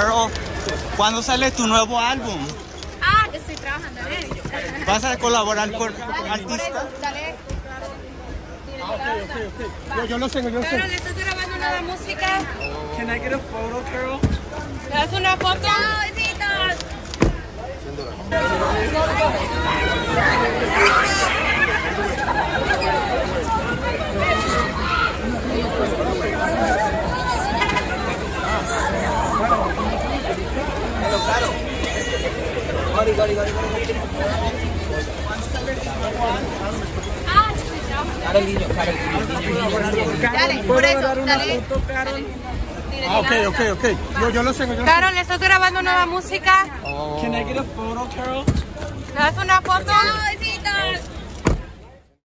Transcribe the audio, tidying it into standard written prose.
Karol, ¿cuándo sale tu nuevo álbum? Ah, que estoy trabajando en él. ¿Vas a colaborar con artistas? Dale. Okay. Yo lo tengo. Karol, ¿estás grabando nueva música? Can I get a photo, Karol? ¿Te das una foto? Dale, por eso, dale. Ok. Yo lo tengo. Karol, ¿estás grabando nueva música? Can I get a photo, Karol? ¿Te das una foto?